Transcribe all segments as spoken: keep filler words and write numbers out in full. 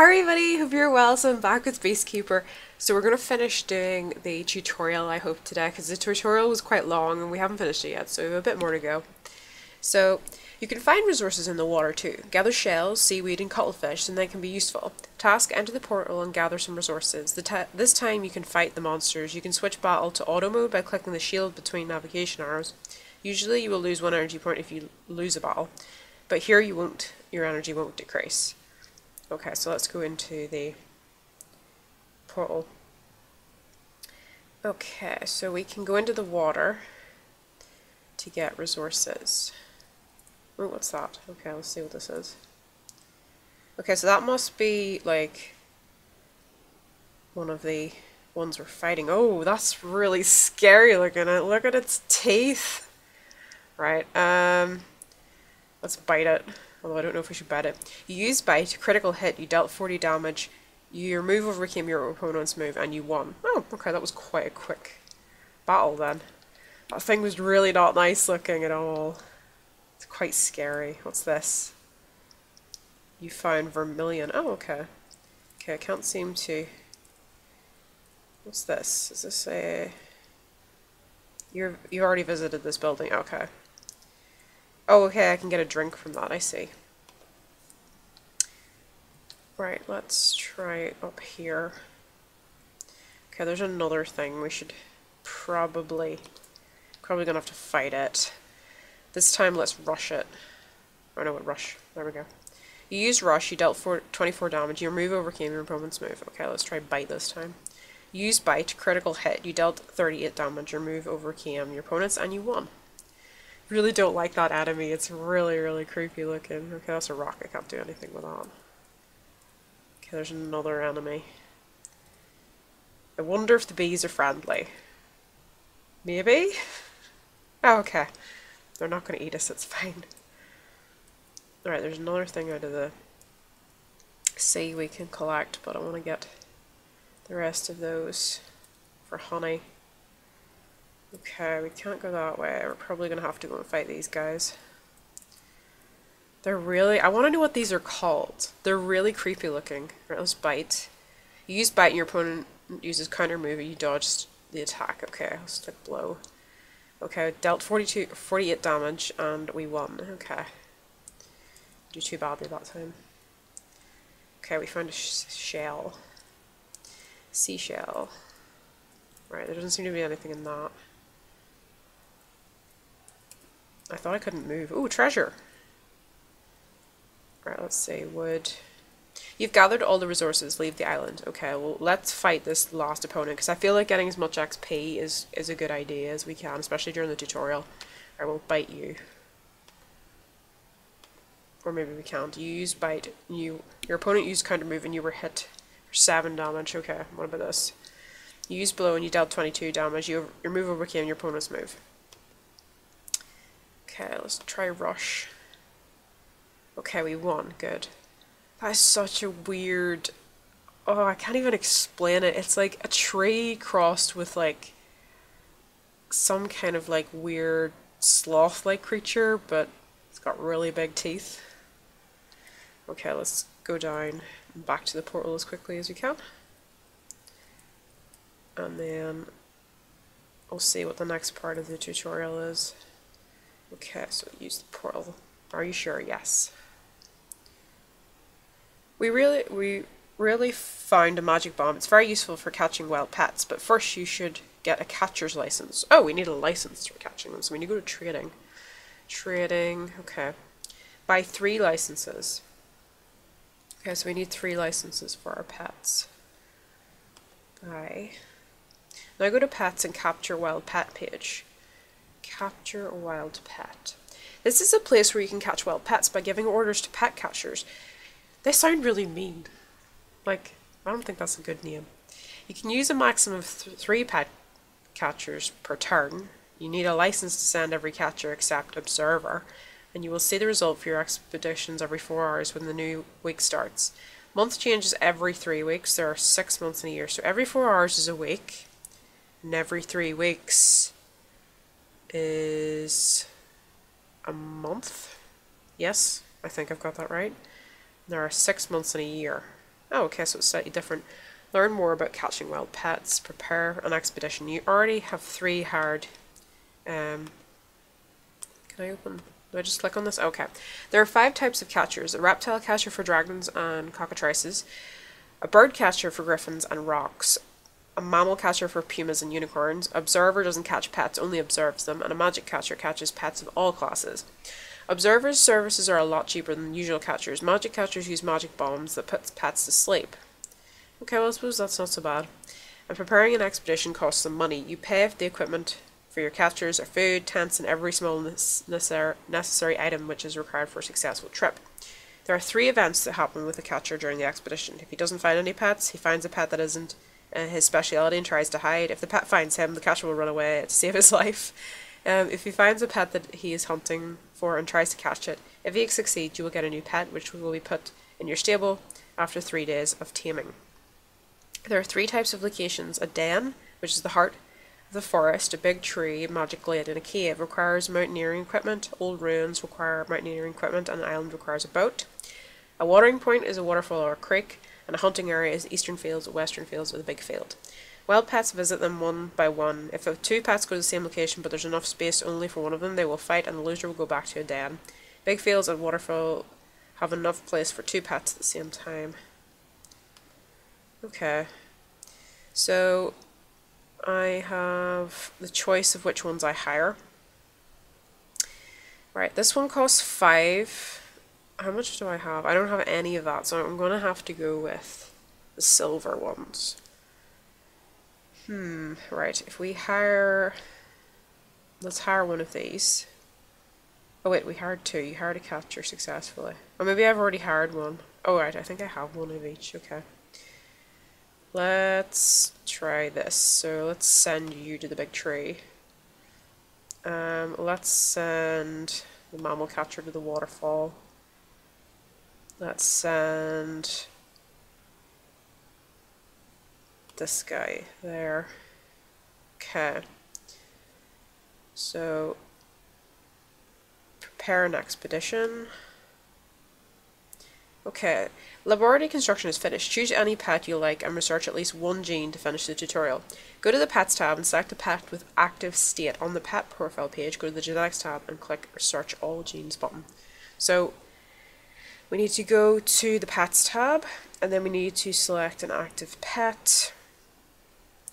Hi everybody, hope you're well. So I'm back with BeastKeeper. So we're going to finish doing the tutorial, I hope, today, because the tutorial was quite long and we haven't finished it yet, so we have a bit more to go. So you can find resources in the water too. Gather shells, seaweed and cuttlefish, and they can be useful. Task: enter the portal and gather some resources. The this time you can fight the monsters. You can switch battle to auto mode by clicking the shield between navigation arrows. Usually you will lose one energy point if you lose a battle, but here you won't. Your energy won't decrease. Okay, so let's go into the portal. Okay, so we can go into the water to get resources. Oh, what's that? Okay, let's see what this is. Okay, so that must be like one of the ones we're fighting. Oh, that's really scary looking. At look at its teeth. Right, um, let's bite it. Although I don't know if we should bet it. You use bite, critical hit, you dealt forty damage, your move overcame your opponent's move, and you won. Oh, okay, that was quite a quick battle then. That thing was really not nice looking at all. It's quite scary. What's this? You found vermilion. Oh, okay. Okay, I can't seem to... What's this? Is this a... You've, you've already visited this building. Okay. Oh, okay, I can get a drink from that, I see. Right, let's try up here. Okay, there's another thing we should probably... Probably gonna have to fight it. This time, let's rush it. Oh no, rush. There we go. You use rush, you dealt for twenty-four damage, your move overcame your opponent's move. Okay, let's try bite this time. You use bite, critical hit, you dealt thirty-eight damage, your move overcame your opponent's, and you won. Really don't like that enemy. It's really, really creepy looking. Okay, that's a rock. I can't do anything with that. Okay, there's another enemy. I wonder if the bees are friendly. Maybe? Oh, okay. They're not going to eat us. It's fine. Alright, there's another thing out of the sea we can collect, but I want to get the rest of those for honey. Okay, we can't go that way. We're probably going to have to go and fight these guys. They're really... I want to know what these are called. They're really creepy looking. Right, let's bite. You use bite and your opponent uses counter move and you dodge the attack. Okay, I'll stick blow. Okay, dealt forty-two, forty-eight damage and we won. Okay. Do too badly that time. Okay, we found a sh shell. Seashell. Right, there doesn't seem to be anything in that. I thought I couldn't move. Ooh, treasure! Alright, let's see. Wood. You've gathered all the resources. Leave the island. Okay, well, let's fight this last opponent, because I feel like getting as much X P is, is a good idea as we can, especially during the tutorial. I will bite you. Or maybe we can't. You use bite. You Your opponent used counter move and you were hit for seven damage. Okay, what about this? You use blow and you dealt twenty-two damage. You over, your move overcame your opponent's move. Okay, let's try rush. Okay, we won. Good. That is such a weird... Oh, I can't even explain it. It's like a tree crossed with like... some kind of like weird sloth-like creature, but it's got really big teeth. Okay, let's go down and back to the portal as quickly as we can. And then we'll see what the next part of the tutorial is. Okay, so use the portal. Are you sure? Yes. We really, we really found a magic bomb. It's very useful for catching wild pets, but first you should get a catcher's license. Oh, we need a license for catching them, so we need to go to trading. Trading, okay. Buy three licenses. Okay, so we need three licenses for our pets. Buy. Now go to pets and capture wild pet page. Capture wild pet. This is a place where you can catch wild pets by giving orders to pet catchers. They sound really mean. Like, I don't think that's a good name. You can use a maximum of th three pet catchers per turn. You need a license to send every catcher except observer, and you will see the result for your expeditions every four hours when the new week starts. Month changes every three weeks. There are six months in a year, so every four hours is a week, and every three weeks is a month. Yes, I think I've got that right. There are six months in a year. Oh, okay, so it's slightly different. Learn more about catching wild pets. Prepare an expedition. You already have three hard... Um, can I open... Do I just click on this? Okay. There are five types of catchers. A reptile catcher for dragons and cockatrices. A bird catcher for griffins and rocks. A mammal catcher for pumas and unicorns. Observer doesn't catch pets, only observes them. And a magic catcher catches pets of all classes. Observer's services are a lot cheaper than usual catchers. Magic catchers use magic bombs that puts pets to sleep. Okay, well, I suppose that's not so bad. And preparing an expedition costs some money. You pay for the equipment for your catchers, or food, tents, and every small necessary item which is required for a successful trip. There are three events that happen with a catcher during the expedition. If he doesn't find any pets, he finds a pet that isn't uh, his speciality and tries to hide. If the pet finds him, the catcher will run away to save his life. Um, if he finds a pet that he is hunting for and tries to catch it, if he succeeds, you will get a new pet, which will be put in your stable after three days of taming. There are three types of locations. A den, which is the heart of the forest, a big tree, magic glade, and a cave. Requires mountaineering equipment. Old ruins require mountaineering equipment, and an island requires a boat. A watering point is a waterfall or a creek, and a hunting area is eastern fields, western fields, or the big field. Wild pets visit them one by one. If the two pets go to the same location but there's enough space only for one of them, they will fight and the loser will go back to a den. Big fields and waterfall have enough place for two pets at the same time. Okay. So I have the choice of which ones I hire. Right, this one costs five. How much do I have? I don't have any of that, so I'm going to have to go with the silver ones. Hmm, right, if we hire, let's hire one of these. Oh wait, we hired two. You hired a catcher successfully. Or maybe I've already hired one. Oh right, I think I have one of each, okay. Let's try this. So let's send you to the big tree. Um, let's send the mammal catcher to the waterfall. Let's send... this guy there. Okay. So prepare an expedition. Okay. Laboratory construction is finished. Choose any pet you like and research at least one gene to finish the tutorial. Go to the Pets tab and select a pet with active state. On the Pet Profile page, go to the Genetics tab and click Search All Genes button. So we need to go to the Pets tab, and then we need to select an active pet.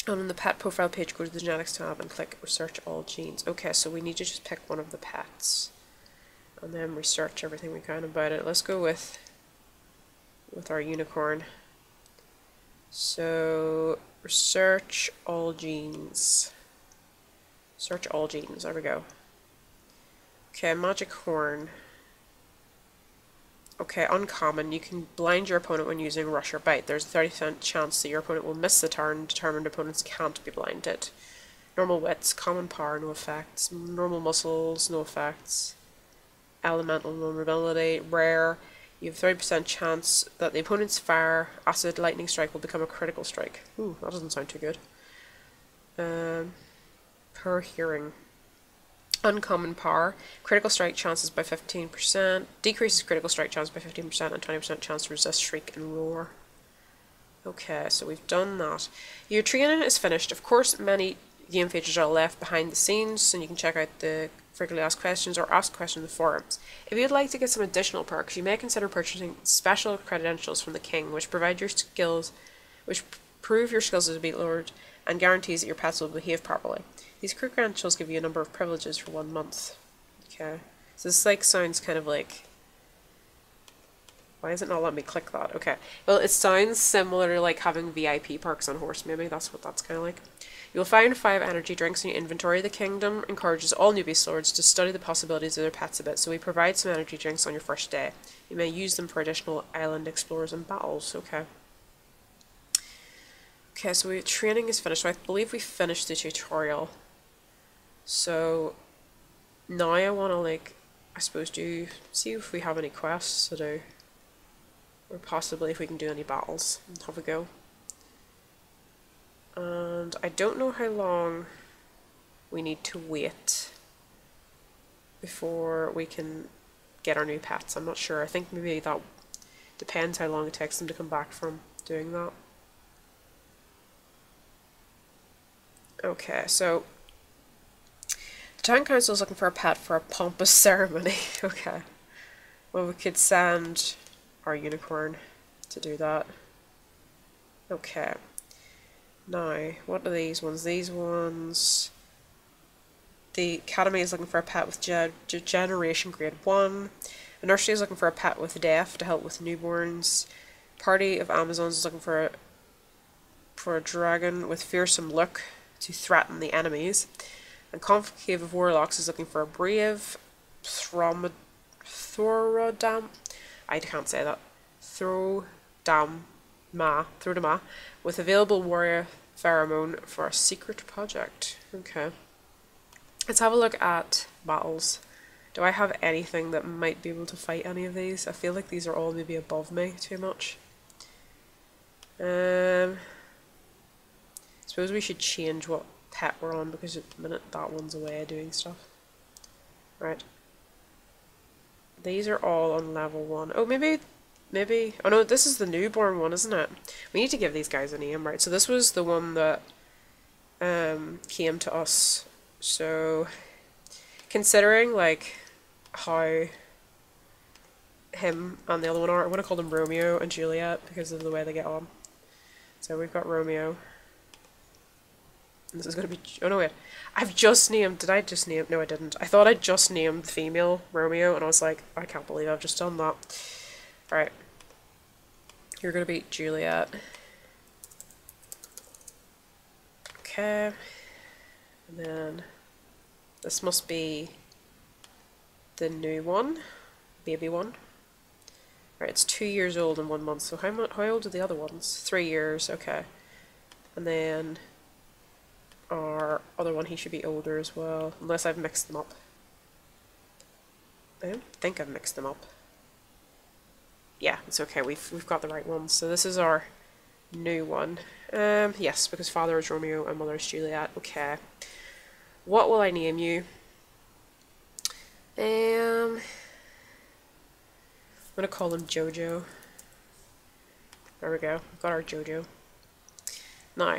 And on the Pet Profile page, go to the Genetics tab and click Research All Genes. Okay, so we need to just pick one of the pets and then research everything we can about it. Let's go with with our unicorn. So, Research All Genes. Search All Genes, there we go. Okay, Magic Horn. Okay, uncommon. You can blind your opponent when using Rush or Bite. There's a thirty percent chance that your opponent will miss the turn. Determined opponents can't be blinded. Normal wits, common power, no effects. Normal muscles, no effects. Elemental vulnerability, rare. You have a thirty percent chance that the opponent's fire, acid, lightning strike will become a critical strike. Ooh, that doesn't sound too good. Um, per hearing. Uncommon power, critical strike chances by fifteen percent, decreases critical strike chance by fifteen percent, and twenty percent chance to resist shriek and roar. Okay, so we've done that. Your training is finished. Of course, many game features are left behind the scenes, and you can check out the frequently asked questions or ask questions in the forums. If you'd like to get some additional perks, you may consider purchasing special credentials from the King, which provide your skills, which prove your skills as a Beast Lord, and guarantees that your pets will behave properly. These credentials give you a number of privileges for one month. Okay. So this like sounds kind of like... Why is it not letting me click that? Okay. Well, it sounds similar to like having V I P perks on horse. Maybe that's what that's kind of like. You'll find five energy drinks in your inventory. The Kingdom encourages all new Beast Lords to study the possibilities of their pets a bit, so we provide some energy drinks on your first day. You may use them for additional island explorers and battles. Okay. Okay, so we, training is finished. So I believe we finished the tutorial. So now I want to, like, I suppose do see if we have any quests to do, or possibly if we can do any battles and have a go. And I don't know how long we need to wait before we can get our new pets. I'm not sure. I think maybe that Depends how long it takes them to come back from doing that. Okay, so the town council is looking for a pet for a pompous ceremony. Okay. Well, we could send our unicorn to do that. Okay. Now, what are these ones? These ones... The academy is looking for a pet with ge generation grade one. A nursery is looking for a pet with deaf to help with newborns. Party of Amazons is looking for a, for a dragon with fearsome look to threaten the enemies. And Conclave of Warlocks is looking for a brave Throrodam. I can't say that. Throdama, Throdama with available warrior pheromone for a secret project. Okay. Let's have a look at battles. Do I have anything that might be able to fight any of these? I feel like these are all maybe above me too much. Um, I suppose we should change what pet we're on because at the minute that one's away doing stuff. Right. These are all on level one. Oh, maybe, maybe, oh no, this is the newborn one, isn't it? We need to give these guys a name, right? So this was the one that um, came to us. So, considering like how him and the other one are, I want to call them Romeo and Juliet because of the way they get on. So we've got Romeo. And this is going to be, oh no wait, I've just named, did I just name, no I didn't. I thought I just named the female Romeo and I was like, I can't believe I've just done that. Alright, you're going to be Juliet. Okay. And then this must be the new one, baby one. Right, it's two years old and one month. So how much? How old are the other ones? Three years. Okay. And then our other one, he should be older as well, unless I've mixed them up. I don't think I've mixed them up. Yeah, it's okay. We've we've got the right ones. So this is our new one. Um, yes, because father is Romeo and mother is Juliet. Okay. What will I name you? Um, I'm gonna call him JoJo. There we go. We've got our JoJo. Now,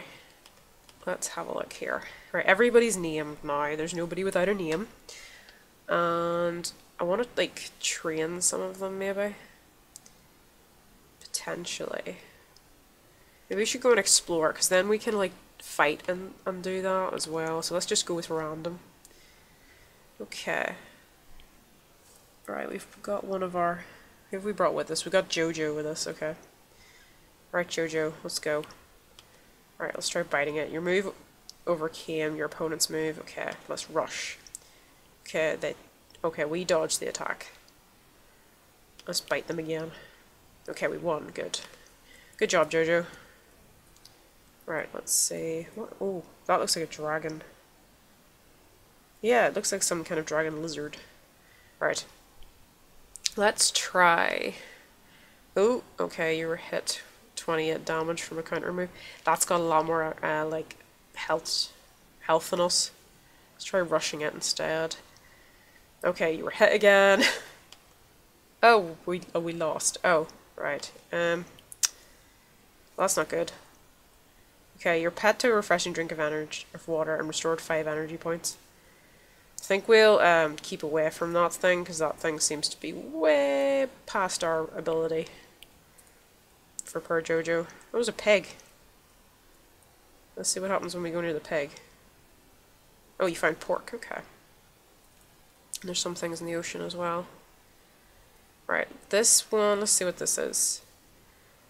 let's have a look here. Right, everybody's named now. There's nobody without a name. And I want to like train some of them maybe. Potentially. Maybe we should go and explore, because then we can like fight and, and do that as well. So let's just go with random. Okay. Right, we've got one of our... Who have we brought with us? We got JoJo with us, okay. Right, JoJo, let's go. Alright, let's try biting it. Your move overcame your opponent's move. Okay, let's rush. Okay, they... Okay, we dodged the attack. Let's bite them again. Okay, we won. Good. Good job, JoJo. Right, let's see. What? Oh, that looks like a dragon. Yeah, it looks like some kind of dragon lizard. Right. Let's try. Oh, okay, you were hit. twenty-eight damage from a counter move. That's got a lot more, uh, like, health, health than us. Let's try rushing it instead. Okay, you were hit again. oh, we, oh, we lost. Oh, right. Um, that's not good. Okay, your pet took a refreshing drink of energy of water and restored five energy points. I think we'll um, keep away from that thing because that thing seems to be way past our ability. For poor JoJo, that was a pig. Let's see what happens when we go near the pig. Oh, you found pork. Okay. And there's some things in the ocean as well. Right, this one. Let's see what this is.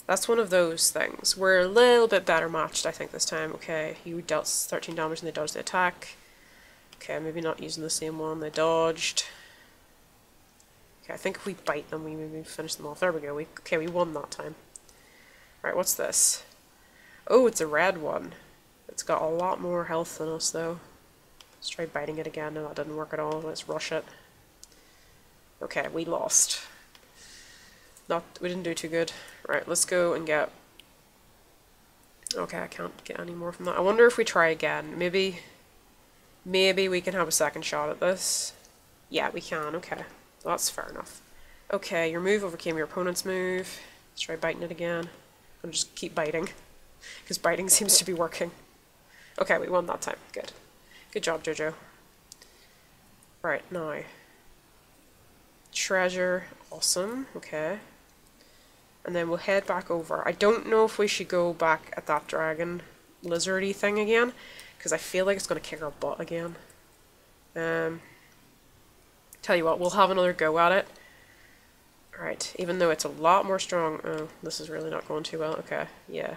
That's one of those things. We're a little bit better matched, I think, this time. Okay, you dealt thirteen damage and they dodged the attack. Okay, maybe not using the same one. They dodged. Okay, I think if we bite them, we maybe finish them off. There we go. We, okay, we won that time. Alright, what's this? Oh, it's a red one. It's got a lot more health than us, though. Let's try biting it again. No, that didn't work at all. Let's rush it. Okay, we lost. Not, we didn't do too good. Right, let's go and get... Okay, I can't get any more from that. I wonder if we try again. Maybe... Maybe we can have a second shot at this. Yeah, we can. Okay. That's fair enough. Okay, your move overcame your opponent's move. Let's try biting it again. I'm just keep biting, because biting seems to be working. Okay, we won that time. Good. Good job, JoJo. Right, now. Treasure. Awesome. Okay. And then we'll head back over. I don't know if we should go back at that dragon lizardy thing again, because I feel like it's going to kick our butt again. Um, tell you what, we'll have another go at it. Right, even though it's a lot more strong. Oh, this is really not going too well. Okay, yeah.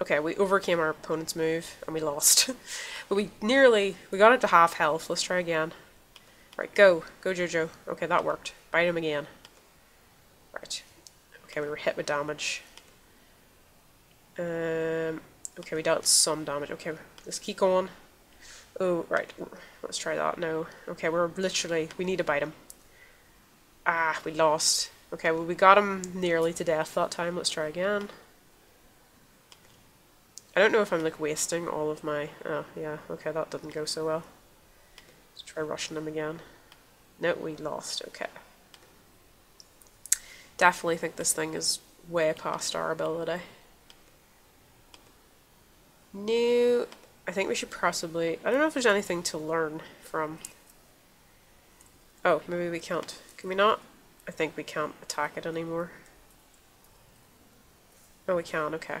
Okay, we overcame our opponent's move, and we lost. But we nearly, we got it to half health. Let's try again. Right, go. Go, JoJo. Okay, that worked. Bite him again. Right. Okay, we were hit with damage. Um, okay, we dealt some damage. Okay, let's keep going. Oh, right. Let's try that. No. Okay, we're literally, we need to bite him. Ah, we lost. Okay, well, we got him nearly to death that time. Let's try again. I don't know if I'm, like, wasting all of my... Oh, yeah. Okay, that didn't go so well. Let's try rushing him again. No, we lost. Okay. Definitely think this thing is way past our ability. No... I think we should possibly... I don't know if there's anything to learn from... Oh, maybe we can't. Can we not? I think we can't attack it anymore. Oh, we can. Okay. I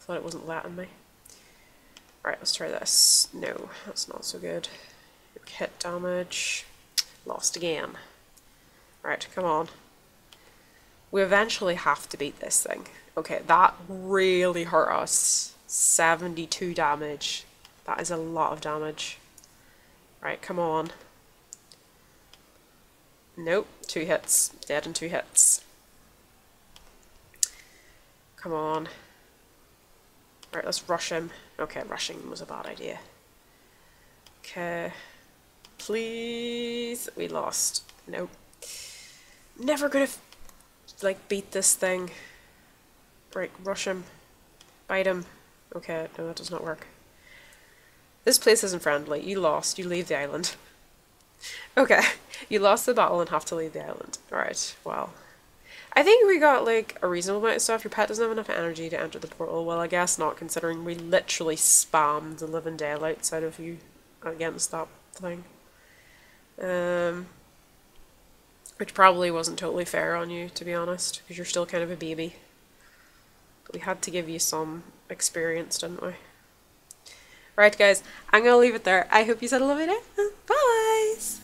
thought it wasn't letting me. Alright, let's try this. No, that's not so good. Hit damage. Lost again. Right, come on. We eventually have to beat this thing. Okay, that really hurt us. seventy-two damage. That is a lot of damage. Right, come on. Nope, two hits. Dead in two hits. Come on. Right, let's rush him. Okay, rushing was a bad idea. Okay. Please. We lost. Nope. Never gonna, like, beat this thing. Right, rush him. Bite him. Okay, no, that does not work. This place isn't friendly. You lost. You leave the island. Okay. You lost the battle and have to leave the island. Alright, well. I think we got, like, a reasonable amount of stuff. Your pet doesn't have enough energy to enter the portal. Well, I guess not, considering we literally spammed the living daylights out of you against that thing. Um, which probably wasn't totally fair on you, to be honest, because you're still kind of a baby. But we had to give you some experience, didn't we? Right, guys, I'm going to leave it there. I hope you had a lovely day. Bye!